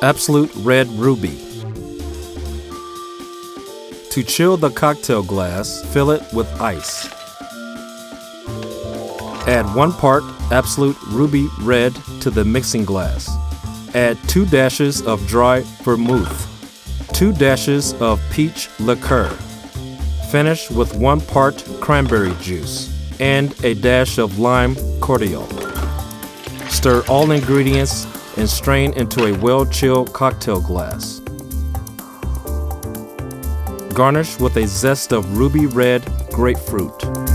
Absolut Red Ruby. To chill the cocktail glass, fill it with ice. Add 1 part Absolut Ruby Red to the mixing glass. Add 2 dashes of dry vermouth, 2 dashes of peach liqueur. Finish with 1 part cranberry juice and a dash of lime cordial. Stir all ingredients and strain into a well-chilled cocktail glass. Garnish with a zest of ruby red grapefruit.